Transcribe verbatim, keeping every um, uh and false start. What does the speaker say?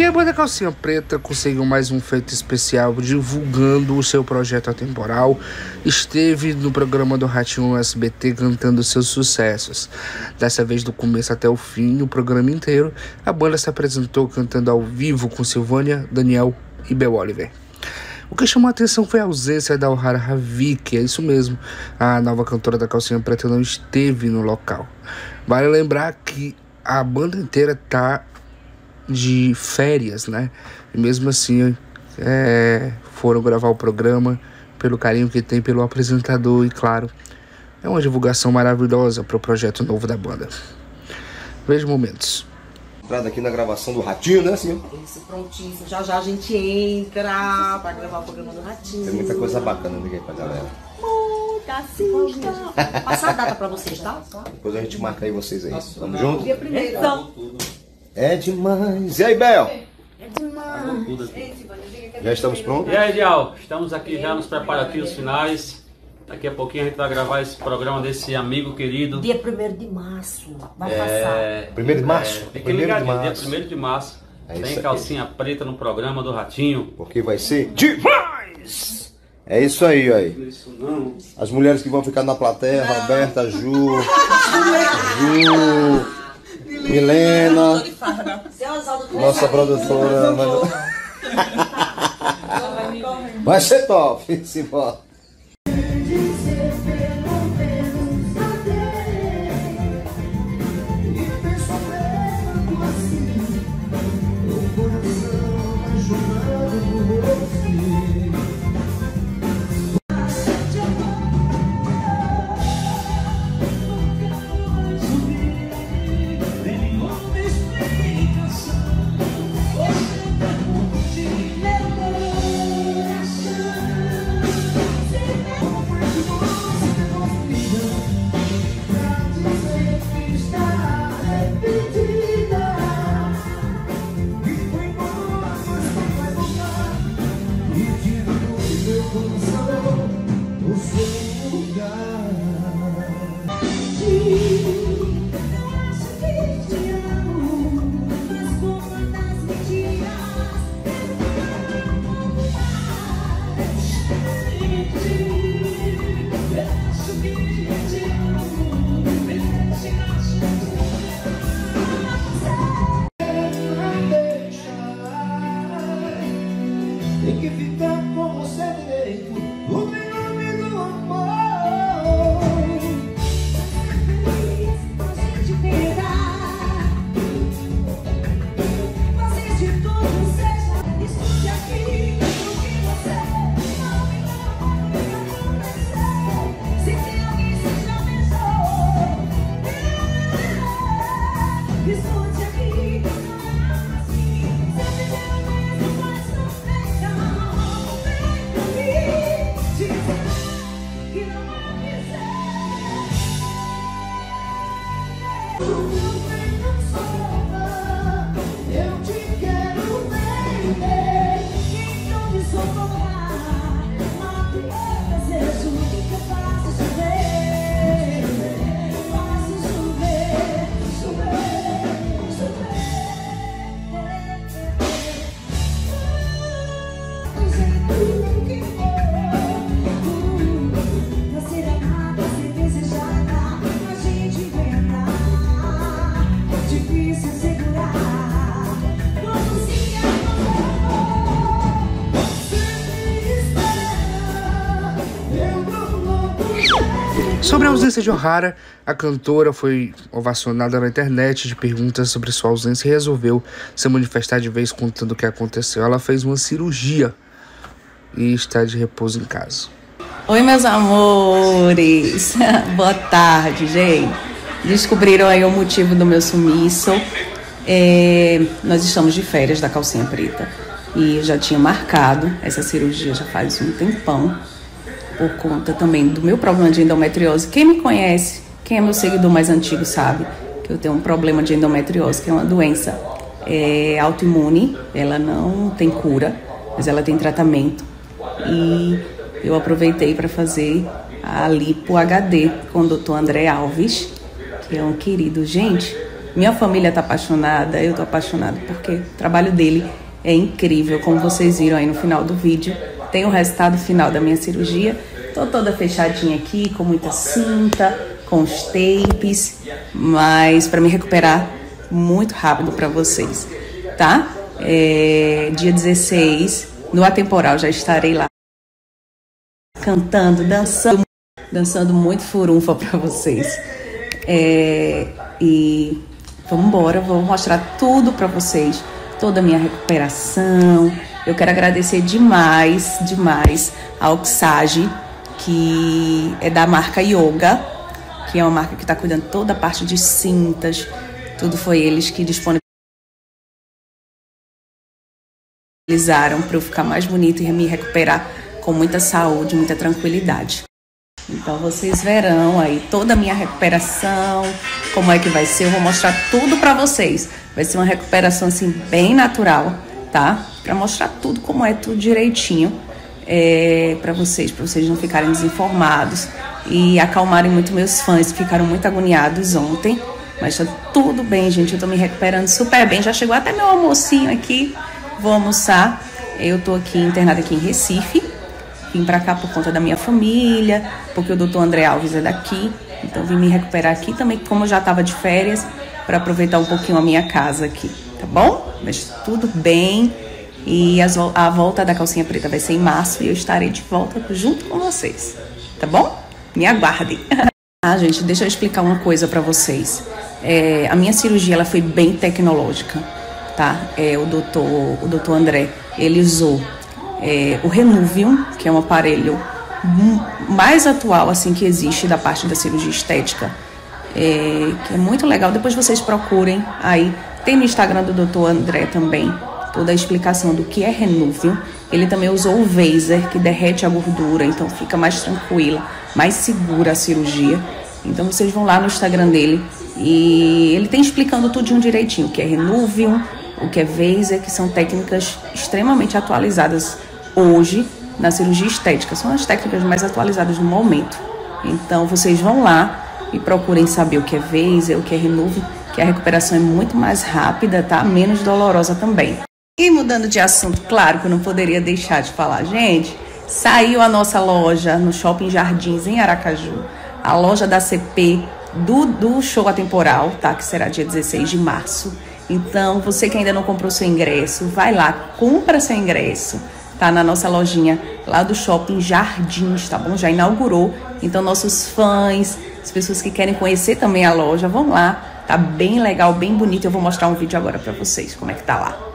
E a banda Calcinha Preta conseguiu mais um feito especial divulgando o seu projeto atemporal. Esteve no programa do Ratinho no S B T cantando seus sucessos. Dessa vez do começo até o fim, o programa inteiro, a banda se apresentou cantando ao vivo com Silvânia, Daniel e Bel Oliver. O que chamou a atenção foi a ausência da Oharara Ravi, que é isso mesmo, a nova cantora da Calcinha Preta não esteve no local. Vale lembrar que a banda inteira tá de férias, né? E mesmo assim, é, foram gravar o programa pelo carinho que tem pelo apresentador e, claro, é uma divulgação maravilhosa para o projeto novo da banda. Veja momentos. Entrada aqui na gravação do Ratinho, né, senhor? Isso, prontíssimo. Já já a gente entra pra gravar o programa do Ratinho. Tem muita coisa bacana, ninguém pra galera. Muita, assista. Passar a data pra vocês, tá? Depois a gente marca aí vocês aí. Nossa, tamo junto? Dia primeiro. Então. É demais. E aí, Bel? É demais. Já estamos prontos? E aí, Dial? Estamos aqui já nos preparativos finais. Daqui a pouquinho a gente vai gravar esse programa desse amigo querido. Dia primeiro de março, vai é, passar. primeiro de março? É, fique ligadinho, dia primeiro de março. É tem Calcinha aí. Preta no programa do Ratinho. Porque vai ser demais! É isso aí, ó. Isso não. As mulheres que vão ficar na plateia, não. Roberta, Ju, Ju, Milena, nossa produtora. Mas... vai ser top, simbora. Sobre a ausência de Oharara, a cantora foi ovacionada na internet de perguntas sobre sua ausência e resolveu se manifestar de vez contando o que aconteceu. Ela fez uma cirurgia e está de repouso em casa. Oi, meus amores. Boa tarde, gente. Descobriram aí o motivo do meu sumiço. É, nós estamos de férias da Calcinha Preta. E eu já tinha marcado essa cirurgia já faz um tempão. Por conta também do meu problema de endometriose. Quem me conhece, quem é meu seguidor mais antigo sabe que eu tenho um problema de endometriose, que é uma doença é, autoimune. Ela não tem cura, mas ela tem tratamento. E eu aproveitei para fazer a lipo H D com o doutor André Alves, que é um querido. Gente, Minha família tá apaixonada, eu tô apaixonada, porque o trabalho dele é incrível, como vocês viram aí no final do vídeo. Tem o resultado final da minha cirurgia. Tô toda fechadinha aqui, com muita cinta, com os tapes, mas pra me recuperar muito rápido pra vocês, tá? É, dia dezesseis, no Atemporal, já estarei lá cantando, dançando, dançando muito furunfa pra vocês. É, e vamos embora, vou mostrar tudo pra vocês, toda a minha recuperação. Eu quero agradecer demais, demais a Oxage, que é da marca Yoga, que é uma marca que está cuidando toda a parte de cintas. Tudo foi eles que disponibilizaram para eu ficar mais bonita e me recuperar com muita saúde, muita tranquilidade. Então vocês verão aí toda a minha recuperação, como é que vai ser. Eu vou mostrar tudo para vocês. Vai ser uma recuperação assim bem natural, tá? Para mostrar tudo como é, tudo direitinho, é, para vocês, para vocês não ficarem desinformados e acalmarem muito meus fãs que ficaram muito agoniados ontem. Mas tá tudo bem, gente, eu tô me recuperando super bem. Já chegou até meu almocinho aqui, vou almoçar. Eu tô aqui internada aqui em Recife. Vim pra cá por conta da minha família, porque o doutor André Alves é daqui. Então vim me recuperar aqui também, como eu já tava de férias, para aproveitar um pouquinho a minha casa aqui, tá bom? Mas tudo bem. E as, a volta da Calcinha Preta vai ser em março e eu estarei de volta junto com vocês, tá bom? Me aguardem. Ah, gente, deixa eu explicar uma coisa pra vocês. É, a minha cirurgia, ela foi bem tecnológica, tá? É, o doutor, o doutor André, ele usou é, o Renuvion, que é um aparelho mais atual, assim, que existe da parte da cirurgia estética, é, que é muito legal. Depois vocês procurem aí, tem no Instagram do doutor André também, toda a explicação do que é Renuvion. Ele também usou o Vaser, que derrete a gordura, então fica mais tranquila, mais segura a cirurgia. Então vocês vão lá no Instagram dele e ele tem explicando tudinho direitinho, o que é Renuvion, o que é Vaser, que são técnicas extremamente atualizadas hoje na cirurgia estética. São as técnicas mais atualizadas no momento. Então vocês vão lá e procurem saber o que é Vaser, o que é Renuvion, que a recuperação é muito mais rápida, tá? Menos dolorosa também. E mudando de assunto, claro que eu não poderia deixar de falar, gente, saiu a nossa loja no Shopping Jardins, em Aracaju, a loja da C P do, do show atemporal, tá? Que será dia dezesseis de março. Então, você que ainda não comprou seu ingresso, vai lá, compra seu ingresso, tá? Na nossa lojinha lá do Shopping Jardins, tá bom? Já inaugurou. Então, nossos fãs, as pessoas que querem conhecer também a loja, vão lá. Tá bem legal, bem bonito. Eu vou mostrar um vídeo agora pra vocês, como é que tá lá.